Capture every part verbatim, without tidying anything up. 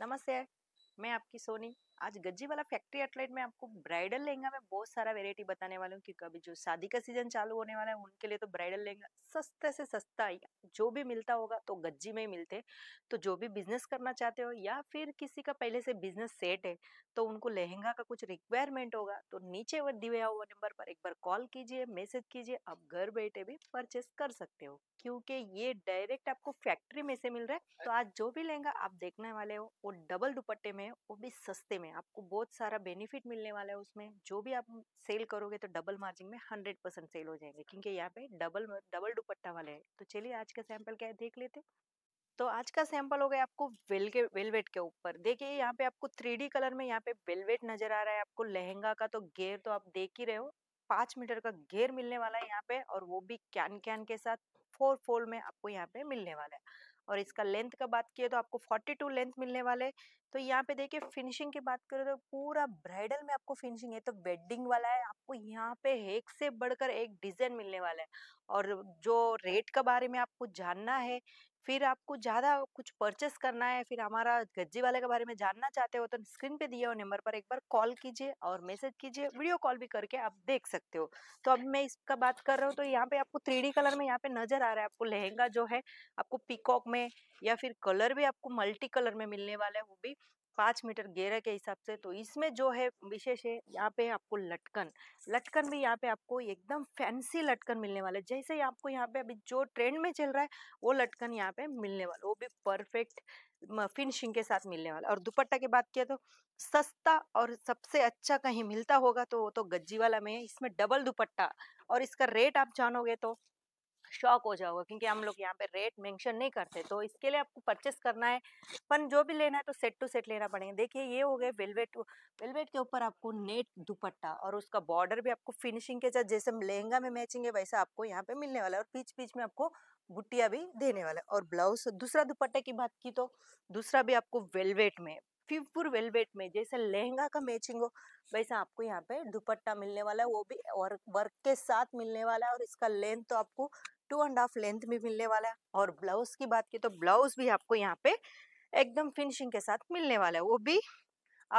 नमस्ते, मैं आपकी सोनी। आज गज्जीवाला फैक्ट्री आउटलेट में आपको ब्राइडल लहंगा में बहुत सारा वेरायटी बताने वाला हूँ, क्योंकि अभी जो शादी का सीजन चालू होने वाला है उनके लिए तो ब्राइडल लहंगा सस्ते से सस्ता जो भी मिलता होगा तो गज्जी में ही मिलते हैं। तो जो भी बिजनेस करना चाहते हो या फिर किसी का पहले से बिजनेस सेट है तो उनको लहंगा का कुछ रिक्वायरमेंट होगा तो नीचे दिए हुए नंबर पर एक बार कॉल कीजिए, मैसेज कीजिए, आप घर बैठे भी परचेस कर सकते हो क्योंकि ये डायरेक्ट आपको फैक्ट्री में से मिल रहा है। तो आज जो भी लहंगा आप देखने वाले हो वो डबल दुपट्टे में, वो भी सस्ते में, आपको बहुत सारा बेनिफिट मिलने वाला है। उसमें जो भी आप सेल करोगे तो डबल मार्जिन में हंड्रेड परसेंट सेल हो जाएंगे क्योंकि यहाँ पे डबल डबल दुपट्टा वाले हैं। तो चलिए आज का सैंपल क्या है देख लेते। तो आज का सैंपल हो गया आपको वेल के वेलवेट के ऊपर। देखिए यहाँ पे आपको थ्री डी कलर में यहाँ पे वेलवेट नजर आ रहा है। आपको लहंगा का तो घेर तो आप देख ही रहे हो, पाँच मीटर का घेर मिलने वाला है यहाँ पे, और वो भी कैन कैन के साथ फोर फोल्ड में आपको यहाँ पे मिलने वाला है। और इसका लेंथ का बात किए तो आपको बयालीस लेंथ मिलने वाले है। तो यहाँ पे देखिए फिनिशिंग की बात करें तो पूरा ब्राइडल में आपको फिनिशिंग है, तो वेडिंग वाला है। आपको यहाँ पे एक से बढ़कर एक डिजाइन मिलने वाला है। और जो रेट के बारे में आपको जानना है, फिर आपको ज़्यादा कुछ परचेस करना है, फिर हमारा गज्जीवाला के बारे में जानना चाहते हो तो स्क्रीन पे दिए हुए नंबर पर एक बार कॉल कीजिए और मैसेज कीजिए, वीडियो कॉल भी करके आप देख सकते हो। तो अब मैं इसका बात कर रहा हूँ तो यहाँ पे आपको थ्री डी कलर में यहाँ पे नजर आ रहा है। आपको लहंगा जो है आपको पीकॉक में या फिर कलर भी आपको मल्टी कलर में मिलने वाला है, वो भी पाँच मीटर घेरा के हिसाब से। तो इसमें जो है विशेष है यहाँ पे आपको लटकन लटकन भी यहाँ पे आपको एकदम फैंसी लटकन मिलने वाला है। जैसे आपको यहाँ पे अभी जो ट्रेंड में चल रहा है वो लटकन यहाँ पे मिलने वाला, वो भी परफेक्ट फिनिशिंग के साथ मिलने वाला। और दुपट्टा की बात किया तो सस्ता और सबसे अच्छा कहीं मिलता होगा तो वो तो गज्जीवाला में है। इसमें डबल दुपट्टा और इसका रेट आप जानोगे तो शॉक हो जाओगे क्योंकि हम लोग यहाँ पे रेट मेंशन नहीं करते। तो इसके लिए आपको परचेस करना है, पर जो भी लेना है तो सेट टू सेट लेना पड़ेगा। देखिए ये हो गए वेलवेट वेलवेट के ऊपर आपको नेट दुपट्टा और उसका बॉर्डर भी आपको फिनिशिंग के साथ जैसे लहंगा में मैचिंग है वैसा आपको यहाँ पे मिलने वाला है। और बीच बीच में आपको बुटिया भी देने वाला है। और ब्लाउज दूसरा दुपट्टे की बात की तो दूसरा भी आपको वेलवेट में, प्योर वेलवेट में जैसे लहंगा का मैचिंग हो वैसा आपको यहाँ पे दुपट्टा मिलने वाला है, वो भी और वर्क के साथ मिलने वाला है। और इसका लेंथ तो आपको टू एंड हाफ लेंथ में मिलने वाला है। और ब्लाउज की बात की तो ब्लाउज भी आपको यहाँ पे एकदम फिनिशिंग के साथ मिलने वाला है, वो भी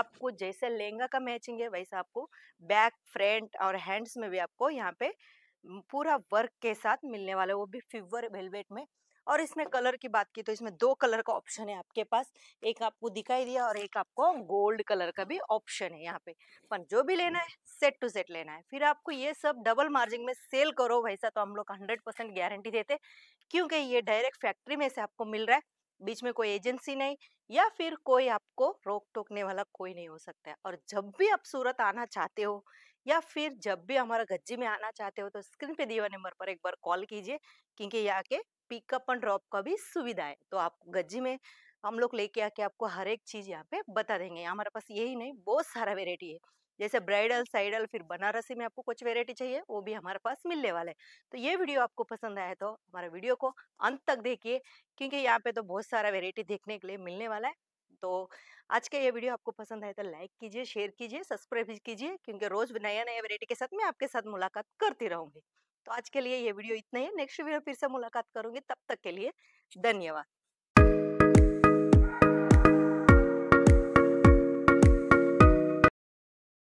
आपको जैसे लहंगा का मैचिंग है वैसा आपको बैक, फ्रंट और हैंड्स में भी आपको यहाँ पे पूरा वर्क के साथ मिलने वाला है, वो भी प्योर वेलवेट में। और इसमें कलर की बात की तो इसमें दो कलर का ऑप्शन है आपके पास, एक आपको दिखाई दिया और एक आपको गोल्ड कलर का भी ऑप्शन है यहाँ पे। पर जो भी लेना है सेट टू सेट लेना है, फिर आपको ये सब डबल मार्जिन में सेल करो वैसा तो हम लोग हंड्रेड परसेंट गारंटी देते क्योंकि ये डायरेक्ट फैक्ट्री में से आपको मिल रहा है। बीच में कोई एजेंसी नहीं या फिर कोई आपको रोक टोकने वाला कोई नहीं हो सकता है। और जब भी आप सूरत आना चाहते हो या फिर जब भी हमारा गज्जी में आना चाहते हो तो स्क्रीन पे दिए हुए नंबर पर एक बार कॉल कीजिए क्योंकि यहाँ के पिकअप एंड ड्रॉप का भी सुविधा है। तो आप गज्जी में हम लोग लेके आके आपको हर एक चीज़ यहाँ पे बता देंगे। हमारे पास यही नहीं बहुत सारा वेरायटी है, जैसे ब्राइडल, साइडल, फिर बनारसी में आपको कुछ वेरायटी चाहिए वो भी हमारे पास मिलने वाला है। तो ये वीडियो आपको पसंद आया तो हमारे वीडियो को अंत तक देखिए क्योंकि यहाँ पे तो बहुत सारा वेरायटी देखने के लिए मिलने वाला है। तो आज का ये वीडियो आपको पसंद आया तो लाइक कीजिए, शेयर कीजिए, सब्सक्राइब कीजिए क्योंकि रोज नया नया वेरायटी के साथ मैं आपके साथ मुलाकात करती रहूँगी। तो आज के लिए ये वीडियो इतना ही है, नेक्स्ट वीडियो फिर से मुलाकात करूंगी, तब तक के लिए धन्यवाद।